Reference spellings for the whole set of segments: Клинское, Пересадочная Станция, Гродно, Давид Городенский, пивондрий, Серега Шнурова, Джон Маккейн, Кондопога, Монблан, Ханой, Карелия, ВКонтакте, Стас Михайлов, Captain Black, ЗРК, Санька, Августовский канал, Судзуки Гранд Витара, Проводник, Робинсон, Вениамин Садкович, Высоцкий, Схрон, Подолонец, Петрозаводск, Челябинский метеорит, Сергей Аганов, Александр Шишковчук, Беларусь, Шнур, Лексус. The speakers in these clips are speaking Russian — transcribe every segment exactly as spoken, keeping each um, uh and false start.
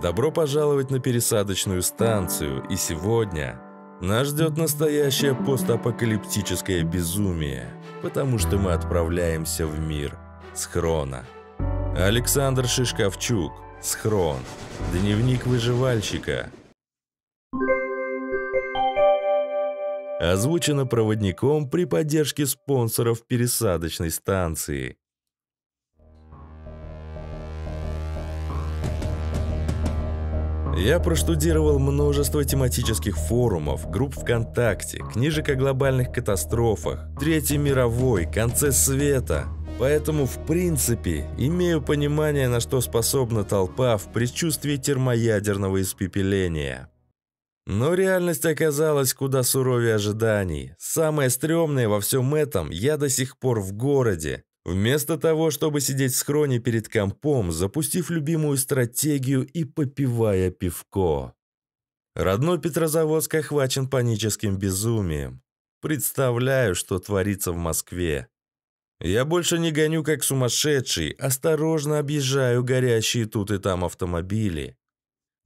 Добро пожаловать на пересадочную станцию, и сегодня нас ждет настоящее постапокалиптическое безумие, потому что мы отправляемся в мир Схрона. Александр Шишковчук, Схрон, дневник выживальщика. Озвучено проводником при поддержке спонсоров пересадочной станции. Я проштудировал множество тематических форумов, групп ВКонтакте, книжек о глобальных катастрофах, Третьей мировой, конце света. Поэтому, в принципе, имею понимание, на что способна толпа в предчувствии термоядерного испепеления. Но реальность оказалась куда суровее ожиданий. Самое стрёмное во всем этом – я до сих пор в городе. Вместо того, чтобы сидеть в схроне перед компом, запустив любимую стратегию и попивая пивко. Родной Петрозаводск охвачен паническим безумием. Представляю, что творится в Москве. Я больше не гоню как сумасшедший, осторожно объезжаю горящие тут и там автомобили.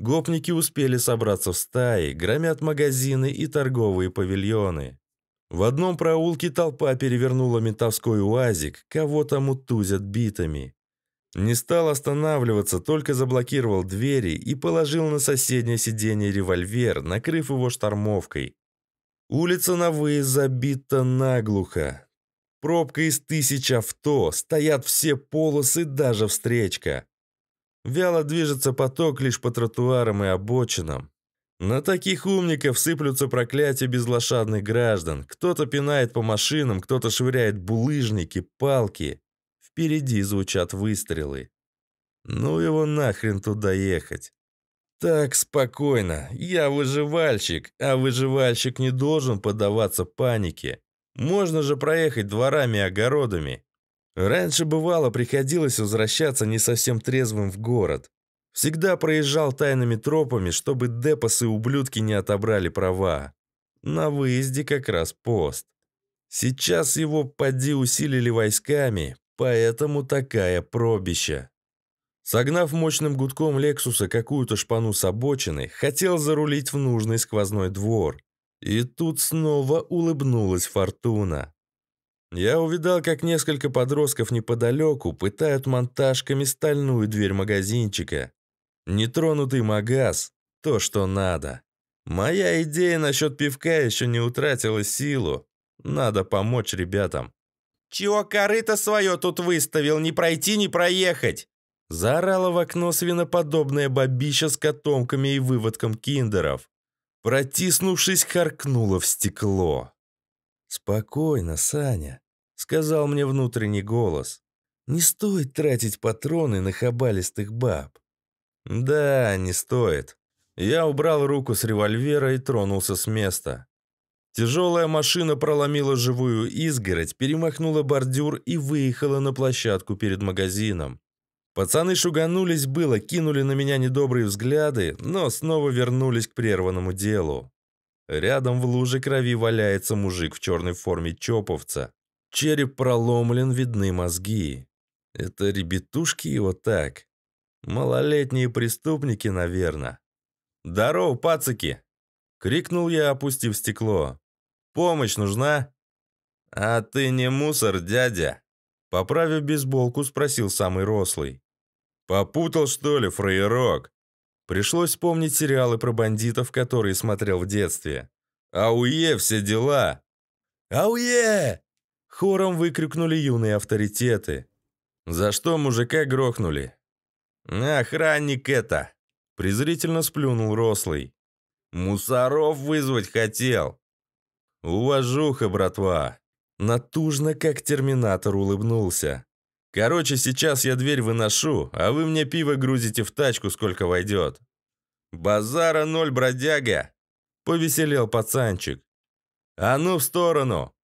Гопники успели собраться в стаи, громят магазины и торговые павильоны. В одном проулке толпа перевернула ментовской уазик, кого-то мутузят битами. Не стал останавливаться, только заблокировал двери и положил на соседнее сиденье револьвер, накрыв его штормовкой. Улица на выезд забита наглухо. Пробка из тысяч авто, стоят все полосы, даже встречка. Вяло движется поток лишь по тротуарам и обочинам. На таких умников сыплются проклятия безлошадных граждан. Кто-то пинает по машинам, кто-то швыряет булыжники, палки. Впереди звучат выстрелы. Ну его нахрен туда ехать. Так спокойно. Я выживальщик, а выживальщик не должен поддаваться панике. Можно же проехать дворами и огородами. Раньше бывало приходилось возвращаться не совсем трезвым в город. Всегда проезжал тайными тропами, чтобы депосы и ублюдки не отобрали права. На выезде как раз пост. Сейчас его поди усилили войсками, поэтому такая пробища. Согнав мощным гудком Лексуса какую-то шпану с обочины, хотел зарулить в нужный сквозной двор. И тут снова улыбнулась фортуна. Я увидал, как несколько подростков неподалеку пытают монтажками стальную дверь магазинчика. Нетронутый магаз – то, что надо. Моя идея насчет пивка еще не утратила силу. Надо помочь ребятам. «Чего корыто свое тут выставил? Не пройти, не проехать!» Заорала в окно свиноподобная бабища с котомками и выводком киндеров. Протиснувшись, харкнула в стекло. «Спокойно, Саня», – сказал мне внутренний голос. «Не стоит тратить патроны на хабалистых баб». «Да, не стоит». Я убрал руку с револьвера и тронулся с места. Тяжелая машина проломила живую изгородь, перемахнула бордюр и выехала на площадку перед магазином. Пацаны шуганулись было, кинули на меня недобрые взгляды, но снова вернулись к прерванному делу. Рядом в луже крови валяется мужик в черной форме чоповца. Череп проломлен, видны мозги. Это ребятушки его так? Малолетние преступники, наверное. «Здорово, пацаки!» — крикнул я, опустив стекло. «Помощь нужна?» «А ты не мусор, дядя?» Поправив бейсболку, спросил самый рослый. «Попутал, что ли, фраерок?» Пришлось вспомнить сериалы про бандитов, которые смотрел в детстве. «Ауе, все дела!» «Ауе!» Хором выкрикнули юные авторитеты. «За что мужика грохнули?» «Охранник это!» Презрительно сплюнул рослый. «Мусоров вызвать хотел!» «Уважуха, братва!» Натужно, как терминатор, улыбнулся. «Короче, сейчас я дверь выношу, а вы мне пиво грузите в тачку, сколько войдет». «Базара ноль, бродяга!» – повеселел пацанчик. «А ну в сторону!»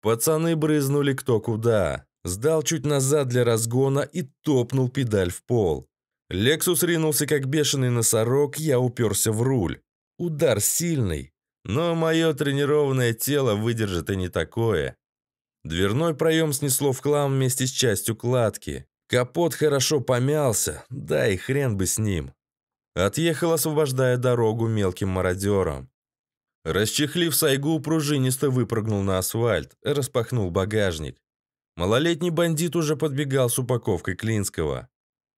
Пацаны брызнули кто куда. Сдал чуть назад для разгона и топнул педаль в пол. Лексус ринулся, как бешеный носорог, я уперся в руль. Удар сильный, но мое тренированное тело выдержит и не такое. Дверной проем снесло в хлам вместе с частью кладки. Капот хорошо помялся, да и хрен бы с ним. отъехал, освобождая дорогу мелким мародерам. Расчехлив сайгу, пружинисто выпрыгнул на асфальт, распахнул багажник. Малолетний бандит уже подбегал с упаковкой Клинского.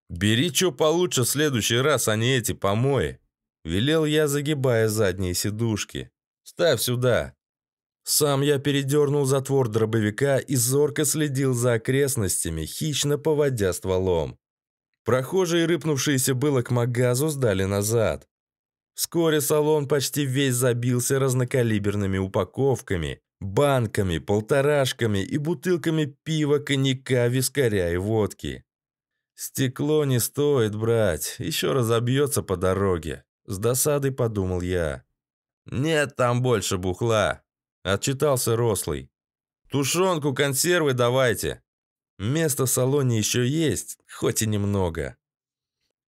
«Бери что получше в следующий раз, а не эти помои!» Велел я, загибая задние сидушки. «Ставь сюда!» Сам я передернул затвор дробовика и зорко следил за окрестностями, хищно поводя стволом. Прохожие, рыпнувшиеся было к магазу, сдали назад. Вскоре салон почти весь забился разнокалиберными упаковками, банками, полторашками и бутылками пива, коньяка, вискаря и водки. «Стекло не стоит брать, еще разобьется по дороге», – с досадой подумал я. «Нет там больше бухла», – отчитался рослый. «Тушенку, консервы давайте». Место в салоне еще есть, хоть и немного.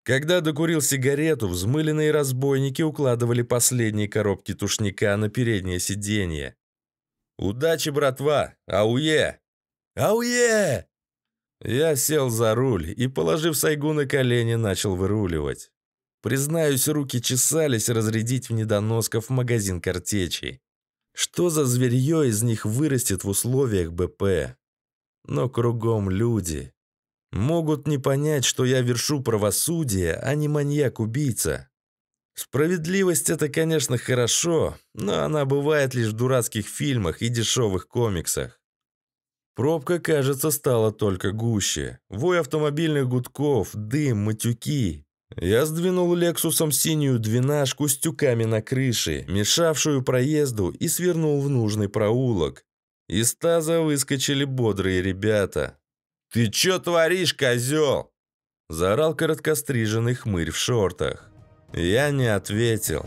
Когда докурил сигарету, взмыленные разбойники укладывали последние коробки тушника на переднее сиденье. «Удачи, братва! Ауе!» «Ауе!» Я сел за руль и, положив сайгу на колени, начал выруливать. Признаюсь, руки чесались разрядить в недоносков магазин картечей. Что за зверье из них вырастет в условиях БП? Но кругом люди. Могут не понять, что я вершу правосудие, а не маньяк-убийца. Справедливость – это, конечно, хорошо, но она бывает лишь в дурацких фильмах и дешевых комиксах. Пробка, кажется, стала только гуще. Вой автомобильных гудков, дым, матюки. Я сдвинул лексусом синюю двенашку с тюками на крыше, мешавшую проезду, и свернул в нужный проулок. Из таза выскочили бодрые ребята. «Ты чё творишь, козёл?» – заорал короткостриженный хмырь в шортах. Я не ответил,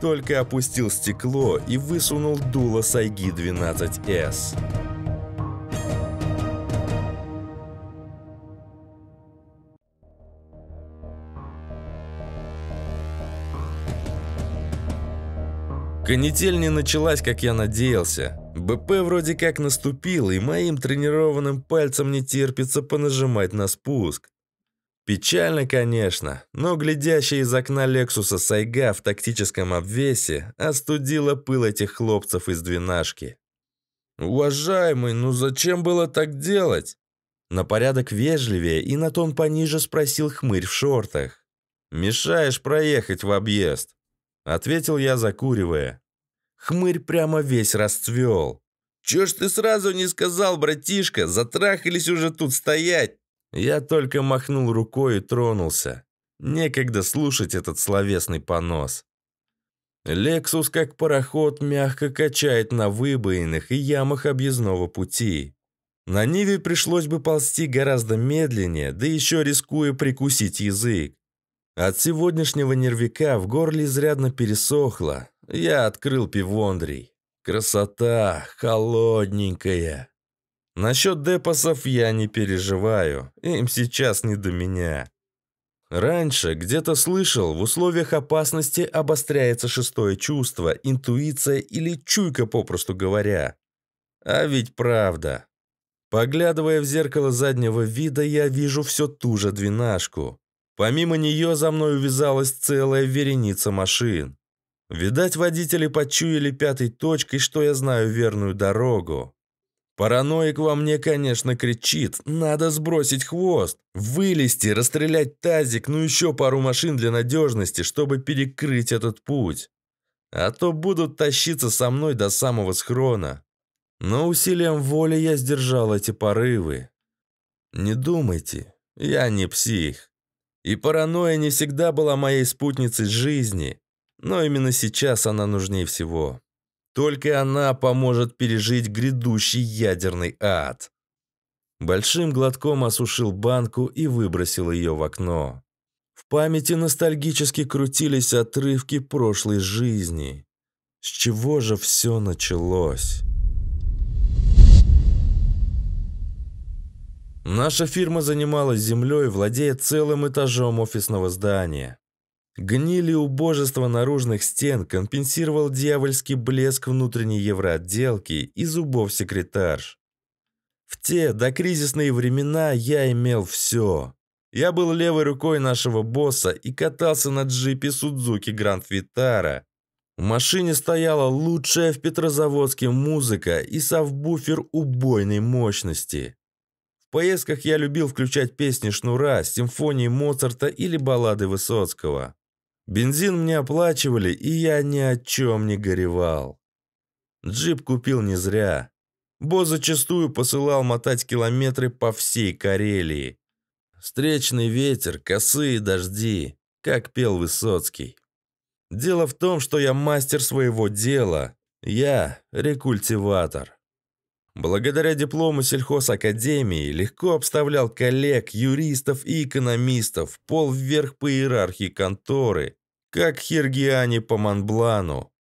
только опустил стекло и высунул дуло сайги двенадцать эс. Канитель не началась, как я надеялся. БП вроде как наступил, и моим тренированным пальцем не терпится понажимать на спуск. Печально, конечно, но глядящая из окна Лексуса сайга в тактическом обвесе остудила пыл этих хлопцев из двенашки. «Уважаемый, ну зачем было так делать?» На порядок вежливее и на тон пониже спросил хмырь в шортах. «Мешаешь проехать в объезд», — ответил я, закуривая. Хмырь прямо весь расцвел. «Чё ж ты сразу не сказал, братишка? Затрахались уже тут стоять!» Я только махнул рукой и тронулся. Некогда слушать этот словесный понос. Лексус, как пароход, мягко качает на выбоинах и ямах объездного пути. На Ниве пришлось бы ползти гораздо медленнее, да еще рискуя прикусить язык. От сегодняшнего нервяка в горле изрядно пересохло. Я открыл пивондрий. Красота холодненькая. Насчет депосов я не переживаю. Им сейчас не до меня. Раньше где-то слышал, в условиях опасности обостряется шестое чувство, интуиция или чуйка, попросту говоря. А ведь правда. Поглядывая в зеркало заднего вида, я вижу все ту же двенашку. Помимо нее за мной увязалась целая вереница машин. Видать, водители почуяли пятой точкой, что я знаю верную дорогу. Параноик во мне, конечно, кричит: надо сбросить хвост, вылезти, расстрелять тазик, ну еще пару машин для надежности, чтобы перекрыть этот путь. А то будут тащиться со мной до самого схрона. Но усилием воли я сдержал эти порывы. Не думайте, я не псих. И паранойя не всегда была моей спутницей жизни. Но именно сейчас она нужнее всего. Только она поможет пережить грядущий ядерный ад. Большим глотком осушил банку и выбросил ее в окно. В памяти ностальгически крутились отрывки прошлой жизни. С чего же все началось? Наша фирма занималась землей, владея целым этажом офисного здания. Гниль и убожество наружных стен компенсировал дьявольский блеск внутренней евроотделки и зубов секретарш. В те докризисные времена я имел все. Я был левой рукой нашего босса и катался на джипе Судзуки Гранд Витара. В машине стояла лучшая в Петрозаводске музыка и сабвуфер убойной мощности. В поездках я любил включать песни Шнура, симфонии Моцарта или баллады Высоцкого. Бензин мне оплачивали, и я ни о чем не горевал. Джип купил не зря. Босс зачастую посылал мотать километры по всей Карелии. Встречный ветер, косые дожди, как пел Высоцкий. Дело в том, что я мастер своего дела. Я рекультиватор. Благодаря диплому сельхозакадемии легко обставлял коллег, юристов и экономистов, пол вверх по иерархии конторы, как хиргиане по Монблану.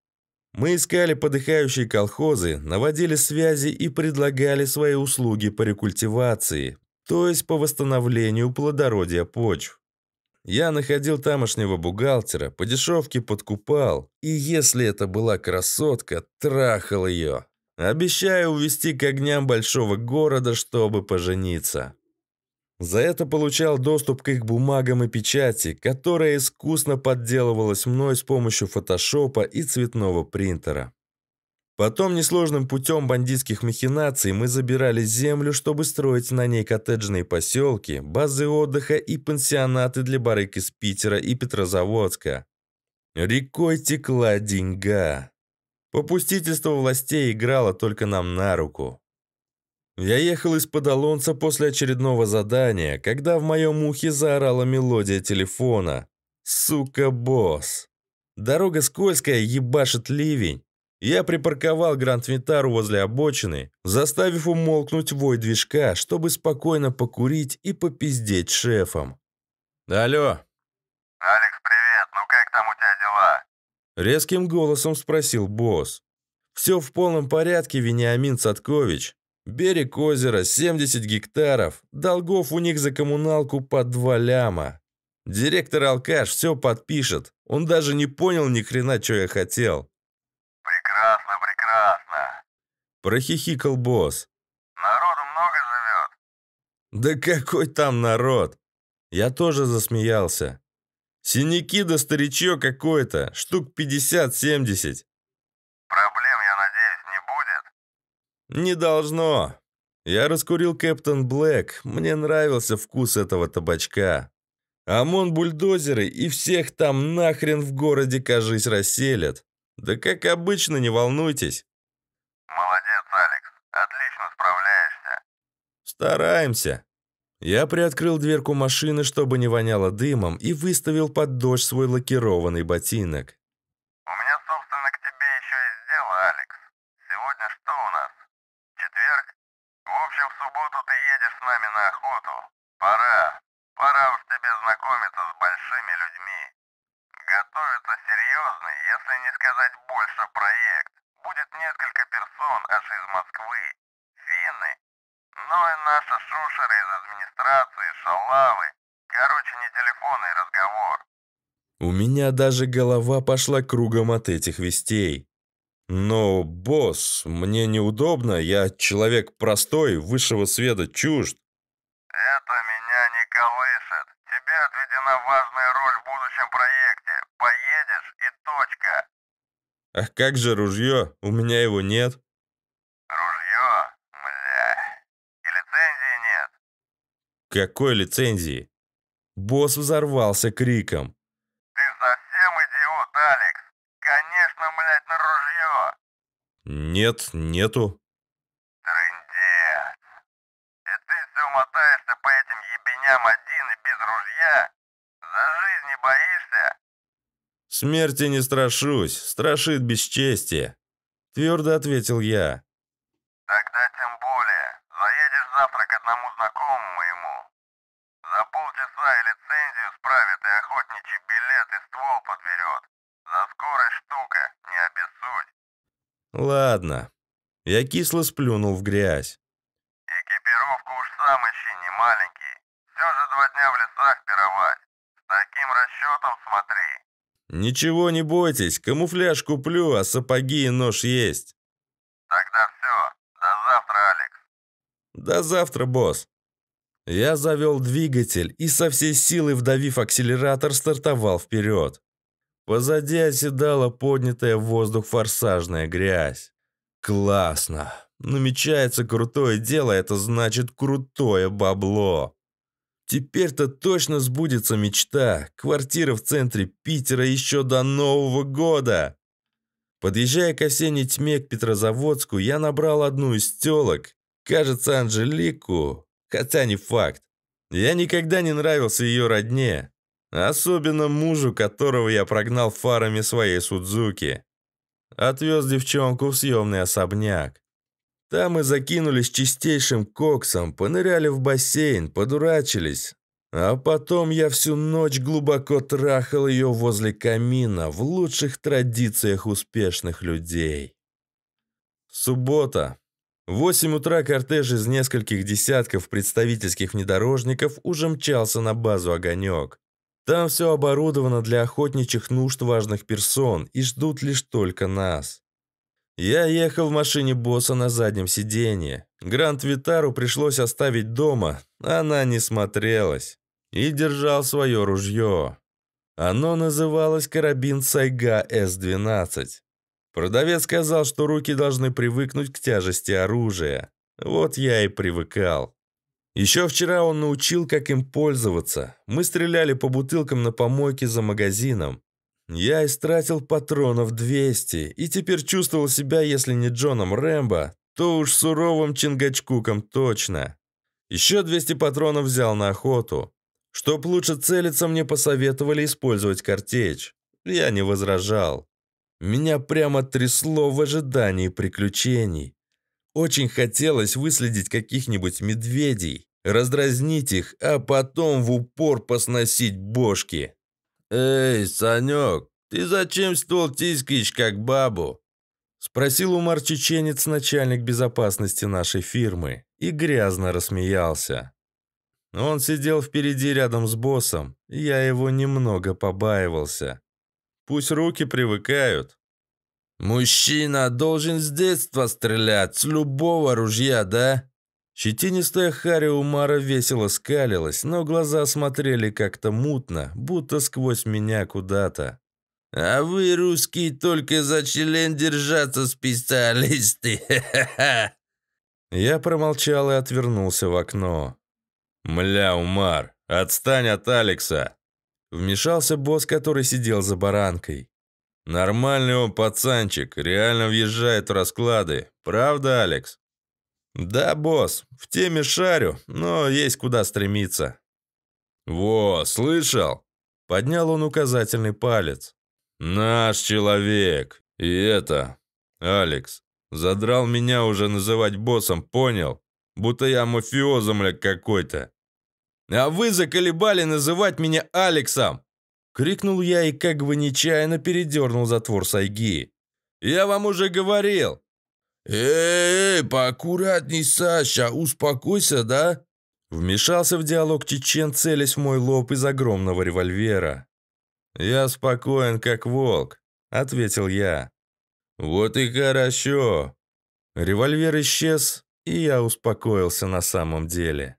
Мы искали подыхающие колхозы, наводили связи и предлагали свои услуги по рекультивации, то есть по восстановлению плодородия почв. Я находил тамошнего бухгалтера, по дешевке подкупал, и если это была красотка, трахал ее, обещая увезти к огням большого города, чтобы пожениться. За это получал доступ к их бумагам и печати, которая искусно подделывалась мной с помощью фотошопа и цветного принтера. Потом несложным путем бандитских махинаций мы забирали землю, чтобы строить на ней коттеджные поселки, базы отдыха и пансионаты для барыг из Питера и Петрозаводска. Рекой текла деньга. Попустительство властей играло только нам на руку. Я ехал из Подолонца после очередного задания, когда в моем ухе заорала мелодия телефона. «Сука, босс!» Дорога скользкая, ебашит ливень. Я припарковал Гранд Витару возле обочины, заставив умолкнуть вой движка, чтобы спокойно покурить и попиздеть шефом. «Алло!» «Алекс, привет! Ну как там у тебя дела?» Резким голосом спросил босс. «Все в полном порядке, Вениамин Садкович. Берег озера, семьдесят гектаров, долгов у них за коммуналку по два ляма. Директор алкаш, все подпишет, он даже не понял ни хрена, что я хотел». «Прекрасно, прекрасно!» Прохихикал босс. «Народу много живет?» «Да какой там народ!» Я тоже засмеялся. «Синяки да старичье какое-то, штук пятьдесят-семьдесят». «Проблем, я надеюсь, не будет?» «Не должно!» Я раскурил Captain Black, мне нравился вкус этого табачка. ОМОН-бульдозеры и всех там нахрен в городе, кажись, расселят. «Да как обычно, не волнуйтесь». «Молодец, Алекс, отлично справляешься». «Стараемся». Я приоткрыл дверку машины, чтобы не воняло дымом, и выставил под дождь свой лакированный ботинок. «У меня, собственно, к тебе еще есть дело, Алекс. Сегодня что у нас? Четверг? В общем, в субботу ты едешь с нами на охоту. Пора, пора уж тебе знакомиться с большими людьми. Готовится серьезный, если не сказать больше, проект. Будет несколько персон аж из Москвы. Финны. Ну и наши шушеры из администрации, шалавы. Короче, не телефонный разговор». У меня даже голова пошла кругом от этих вестей. «Но, босс, мне неудобно, я человек простой, высшего света чужд». «Это меня не колышет. Тебе отведена важная роль в будущем проекте. Поедешь и точка». «А как же ружье? У меня его нет». «Ружье? Бля. И лицензии нет». «Какой лицензии?» Босс взорвался криком. «Ты совсем идиот, Алекс. Конечно, блядь, на ружье». «Нет, нету». «Трындец. И ты все мотаешься по этим ебеням один и без ружья? За жизнь не боишься?» «Смерти не страшусь, страшит бесчестие», — твердо ответил я. «Тогда тем более. Заедешь завтра к одному знакомому ему. За полчаса и лицензию справит, и охотничий билет, и ствол подберет. За скорость штука, не обессудь». «Ладно». Я кисло сплюнул в грязь. «Экипировку уж сам ищи, не маленький. Все же два дня в лесах пировать. С таким расчетом смотри». «Ничего не бойтесь, камуфляж куплю, а сапоги и нож есть». «Тогда все. До завтра, Алекс». «До завтра, босс». Я завел двигатель и со всей силы, вдавив акселератор, стартовал вперед. Позади оседала поднятая в воздух форсажная грязь. Классно. Намечается крутое дело, это значит крутое бабло. Теперь-то точно сбудется мечта. Квартира в центре Питера еще до Нового года. Подъезжая к осенней тьме к Петрозаводску, я набрал одну из телок. Кажется, Анжелику. Хотя не факт. Я никогда не нравился ее родне. Особенно мужу, которого я прогнал фарами своей Судзуки. Отвез девчонку в съемный особняк. Там мы закинулись чистейшим коксом, поныряли в бассейн, подурачились. А потом я всю ночь глубоко трахал ее возле камина в лучших традициях успешных людей. Суббота. В восемь утра кортеж из нескольких десятков представительских внедорожников уже мчался на базу «Огонек». Там все оборудовано для охотничьих нужд важных персон и ждут лишь только нас. Я ехал в машине босса на заднем сиденье. Гранд Витару пришлось оставить дома, она не смотрелась. И держал свое ружье. Оно называлось «Карабин Сайга эс двенадцать». Продавец сказал, что руки должны привыкнуть к тяжести оружия. Вот я и привыкал. Еще вчера он научил, как им пользоваться. Мы стреляли по бутылкам на помойке за магазином. Я истратил патронов двести и теперь чувствовал себя, если не Джоном Рэмбо, то уж суровым Чингачкуком точно. Еще двести патронов взял на охоту. Чтоб лучше целиться, мне посоветовали использовать картечь. Я не возражал. Меня прямо трясло в ожидании приключений. Очень хотелось выследить каких-нибудь медведей, раздразнить их, а потом в упор посносить бошки. «Эй, Санек, ты зачем ствол тискаешь, как бабу?» — спросил умар-чеченец, начальник безопасности нашей фирмы, и грязно рассмеялся. Он сидел впереди рядом с боссом, я его немного побаивался. Пусть руки привыкают. «Мужчина должен с детства стрелять, с любого ружья, да?» Щетинистая харя Умара весело скалилась, но глаза смотрели как-то мутно, будто сквозь меня куда-то. «А вы, русские, только за член держаться, специалисты! Ха-ха-ха!» Я промолчал и отвернулся в окно. «Мля, Умар, отстань от Алекса!» — вмешался босс, который сидел за баранкой. «Нормальный он пацанчик, реально въезжает в расклады. Правда, Алекс?» «Да, босс, в теме шарю, но есть куда стремиться». «Во, слышал?» — поднял он указательный палец. «Наш человек. И это... Алекс. Задрал меня уже называть боссом, понял? Будто я мафиозом ли какой-то». «А вы заколебали называть меня Алексом!» — крикнул я и как бы нечаянно передернул затвор сайги. «Я вам уже говорил!» «Эй, поаккуратней, Саша, успокойся, да?» — вмешался в диалог чечен, целясь в мой лоб из огромного револьвера. «Я спокоен, как волк», — ответил я. «Вот и хорошо». Револьвер исчез, и я успокоился на самом деле.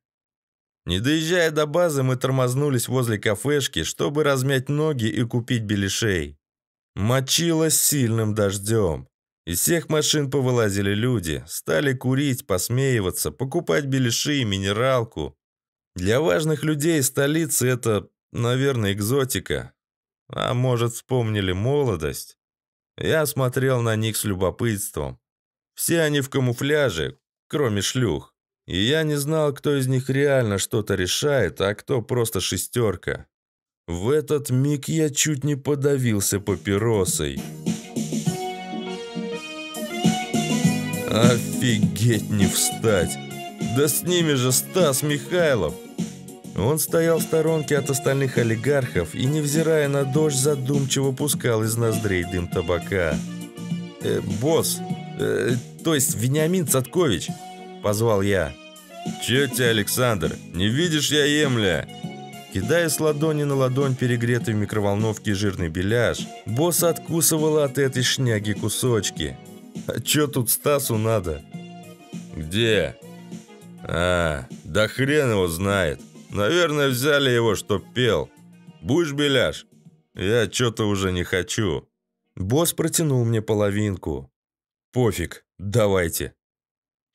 Не доезжая до базы, мы тормознулись возле кафешки, чтобы размять ноги и купить беляшей. Мочило сильным дождем. Из всех машин повылазили люди, стали курить, посмеиваться, покупать беляши и минералку. Для важных людей столицы это, наверное, экзотика. А может, вспомнили молодость? Я смотрел на них с любопытством. Все они в камуфляже, кроме шлюх. И я не знал, кто из них реально что-то решает, а кто просто шестерка. В этот миг я чуть не подавился папиросой. Офигеть, не встать! Да с ними же Стас Михайлов! Он стоял в сторонке от остальных олигархов и, невзирая на дождь, задумчиво пускал из ноздрей дым табака. «Э, босс, э, то есть Вениамин Садкович!» — позвал я. «Че тебе, Александр, не видишь, я ем, ля?» Кидая с ладони на ладонь перегретый в микроволновке жирный беляш, босс откусывал от этой шняги кусочки. «А чё тут Стасу надо?» «Где?» А, да хрен его знает. Наверное, взяли его, чтоб пел. Будешь беляш? Я что-то уже не хочу. Босс протянул мне половинку. Пофиг, давайте.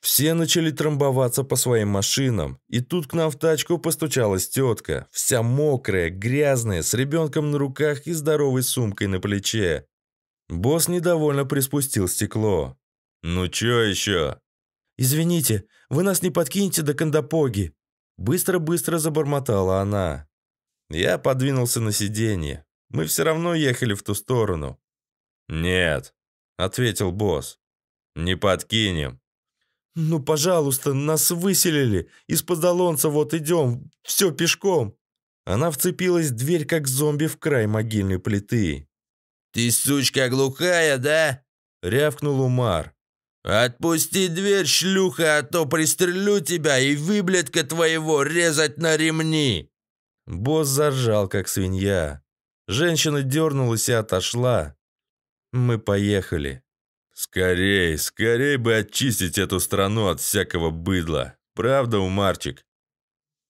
Все начали трамбоваться по своим машинам, и тут к нам в тачку постучалась тетка, вся мокрая, грязная, с ребенком на руках и здоровой сумкой на плече. Босс недовольно приспустил стекло. «Ну чё еще?» «Извините, вы нас не подкинете до Кондопоги!» Быстро-быстро забормотала она. Я подвинулся на сиденье. Мы все равно ехали в ту сторону. «Нет», — ответил босс, — «не подкинем». «Ну, пожалуйста, нас выселили. Из Подолонца вот идем. Все пешком». Она вцепилась в дверь, как зомби, в край могильной плиты. «Ты, сучка, глухая, да?» — рявкнул Умар. «Отпусти дверь, шлюха, а то пристрелю тебя и выблядка твоего резать на ремни!» Босс заржал, как свинья. Женщина дернулась и отошла. Мы поехали. «Скорей, скорей бы очистить эту страну от всякого быдла. Правда, Умарчик?»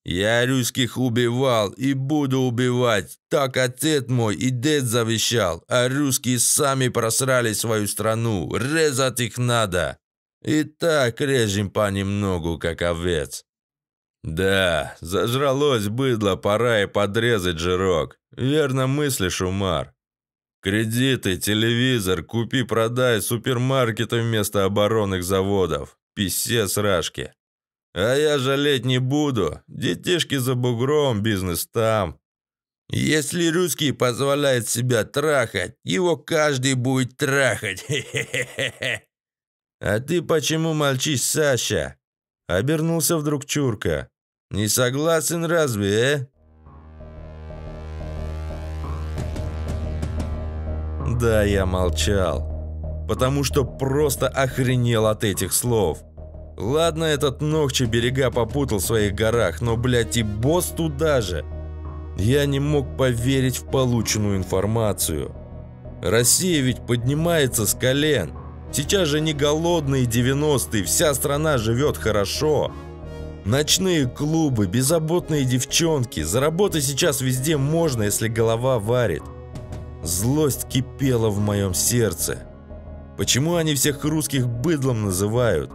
«Я русских убивал и буду убивать. Так отец мой и дед завещал, а русские сами просрали свою страну. Резать их надо. И так режем понемногу, как овец». «Да, зажралось быдло, пора и подрезать жирок. Верно мыслишь, Умар. Кредиты, телевизор, купи-продай, супермаркеты вместо оборонных заводов. Писец рашки. А я жалеть не буду. Детишки за бугром, бизнес там. Если русский позволяет себя трахать, его каждый будет трахать. Хе-хе-хе-хе. А ты почему молчишь, Саша?» Обернулся вдруг Чурка. «Не согласен разве, э?» Да, я молчал, потому что просто охренел от этих слов. Ладно, этот Нохчи берега попутал в своих горах, но, блядь, и босс туда же. Я не мог поверить в полученную информацию. Россия ведь поднимается с колен. Сейчас же не голодные девяностые, вся страна живет хорошо. Ночные клубы, беззаботные девчонки, заработать сейчас везде можно, если голова варит. Злость кипела в моем сердце. Почему они всех русских быдлом называют?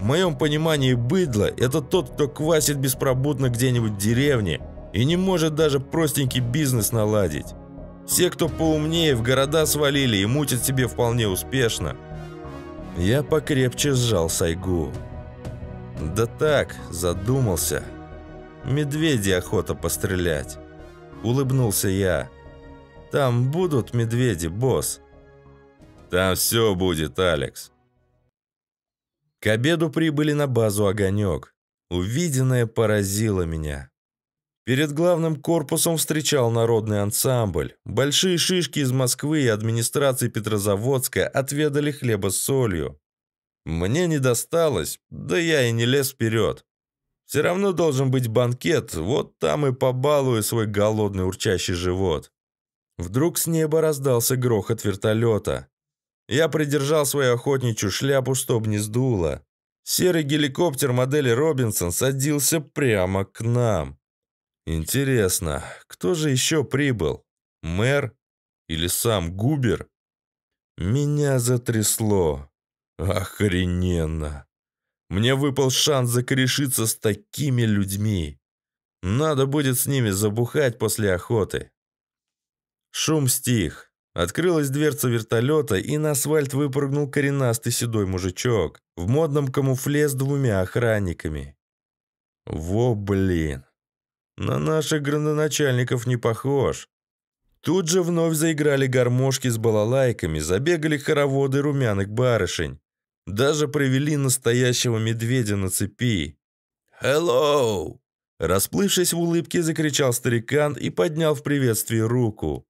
В моем понимании быдло – это тот, кто квасит беспробудно где-нибудь в деревне и не может даже простенький бизнес наладить. Все, кто поумнее, в города свалили и мутят себе вполне успешно. Я покрепче сжал сайгу. Да так, задумался. Медведя охота пострелять. Улыбнулся я. «Там будут медведи, босс?» «Там все будет, Алекс». К обеду прибыли на базу «Огонек». Увиденное поразило меня. Перед главным корпусом встречал народный ансамбль. Большие шишки из Москвы и администрации Петрозаводска отведали хлеба с солью. Мне не досталось, да я и не лез вперед. Все равно должен быть банкет, вот там и побалую свой голодный урчащий живот. Вдруг с неба раздался грохот вертолета. Я придержал свою охотничью шляпу, чтоб не сдуло. Серый геликоптер модели «Робинсон» садился прямо к нам. Интересно, кто же еще прибыл? Мэр? Или сам Губер? Меня затрясло. Охрененно. Мне выпал шанс закорешиться с такими людьми. Надо будет с ними забухать после охоты. Шум стих. Открылась дверца вертолета, и на асфальт выпрыгнул коренастый седой мужичок в модном камуфле с двумя охранниками. Во блин. На наших градоначальников не похож. Тут же вновь заиграли гармошки с балалайками, забегали хороводы румяных барышень. Даже привели настоящего медведя на цепи. «Hello!» Расплывшись в улыбке, закричал старикан и поднял в приветствии руку.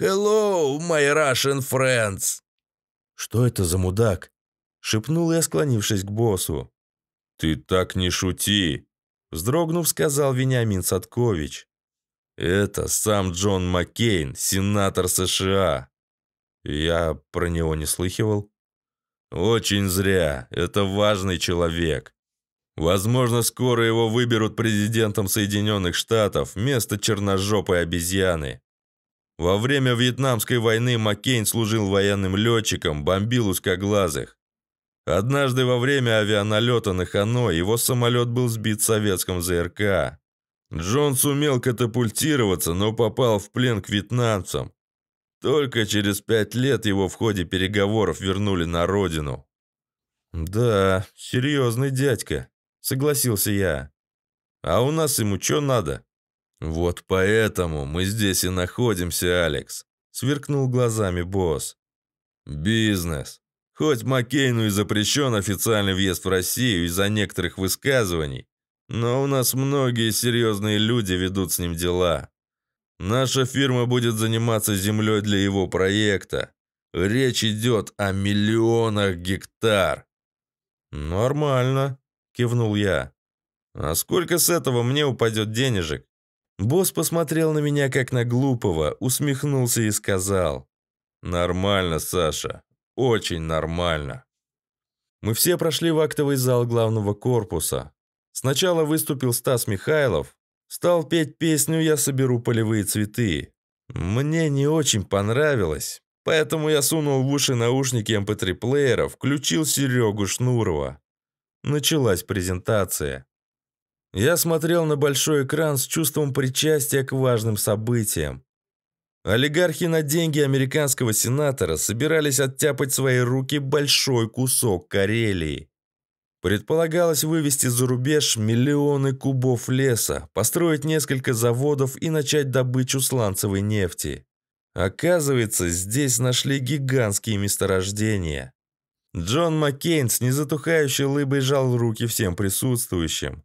«Hello, my Russian friends!» «Что это за мудак?» – шепнул я, склонившись к боссу. «Ты так не шути!» – вздрогнув, сказал Вениамин Садкович. «Это сам Джон Маккейн, сенатор США!» Я про него не слыхивал. «Очень зря, это важный человек. Возможно, скоро его выберут президентом Соединенных Штатов вместо черножопой обезьяны. Во время Вьетнамской войны Маккейн служил военным летчиком, бомбил узкоглазых. Однажды во время авианалета на Ханой его самолет был сбит в советском ЗРК. Джон сумел катапультироваться, но попал в плен к вьетнамцам. Только через пять лет его в ходе переговоров вернули на родину. «Да, серьезный дядька», — согласился я. «А у нас ему что надо?» «Вот поэтому мы здесь и находимся, Алекс», — сверкнул глазами босс. «Бизнес. Хоть Маккейну и запрещен официальный въезд в Россию из-за некоторых высказываний, но у нас многие серьезные люди ведут с ним дела. Наша фирма будет заниматься землей для его проекта. Речь идет о миллионах гектар». «Нормально», — кивнул я. «А сколько с этого мне упадет денежек?» Босс посмотрел на меня как на глупого, усмехнулся и сказал: «Нормально, Саша, очень нормально». Мы все прошли в актовый зал главного корпуса. Сначала выступил Стас Михайлов, стал петь песню «Я соберу полевые цветы». Мне не очень понравилось, поэтому я сунул в уши наушники эм пэ три плеера, включил Серегу Шнурова. Началась презентация. Я смотрел на большой экран с чувством причастия к важным событиям. Олигархи на деньги американского сенатора собирались оттяпать в свои руки большой кусок Карелии. Предполагалось вывести за рубеж миллионы кубов леса, построить несколько заводов и начать добычу сланцевой нефти. Оказывается, здесь нашли гигантские месторождения. Джон Маккейн с незатухающей улыбкой жал руки всем присутствующим.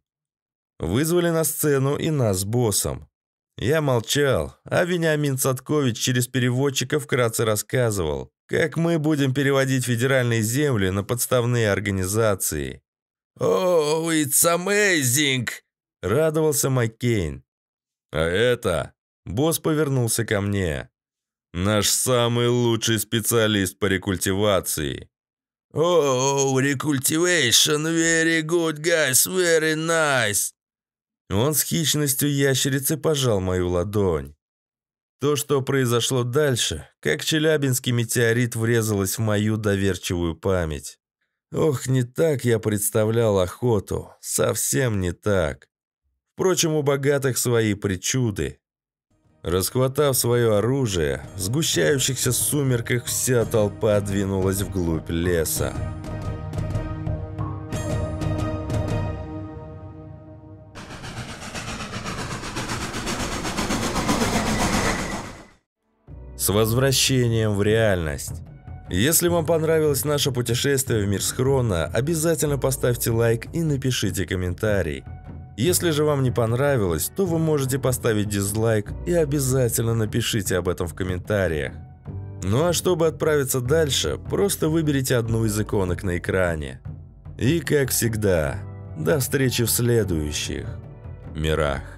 Вызвали на сцену и нас с боссом. Я молчал, а Вениамин Садкович через переводчика вкратце рассказывал, как мы будем переводить федеральные земли на подставные организации. «Oh, it's amazing!» – радовался Маккейн. «А это...» – босс повернулся ко мне. «Наш самый лучший специалист по рекультивации». «Oh, recultivation, very good guys, very nice!» Он с хищностью ящерицы пожал мою ладонь. То, что произошло дальше, как Челябинский метеорит, врезалось в мою доверчивую память. Ох, не так я представлял охоту, совсем не так. Впрочем, у богатых свои причуды. Расхватав свое оружие, в сгущающихся сумерках вся толпа двинулась вглубь леса. С возвращением в реальность. Если вам понравилось наше путешествие в мир Схрона, обязательно поставьте лайк и напишите комментарий. Если же вам не понравилось, то вы можете поставить дизлайк и обязательно напишите об этом в комментариях. Ну а чтобы отправиться дальше, просто выберите одну из иконок на экране. И как всегда, до встречи в следующих мирах.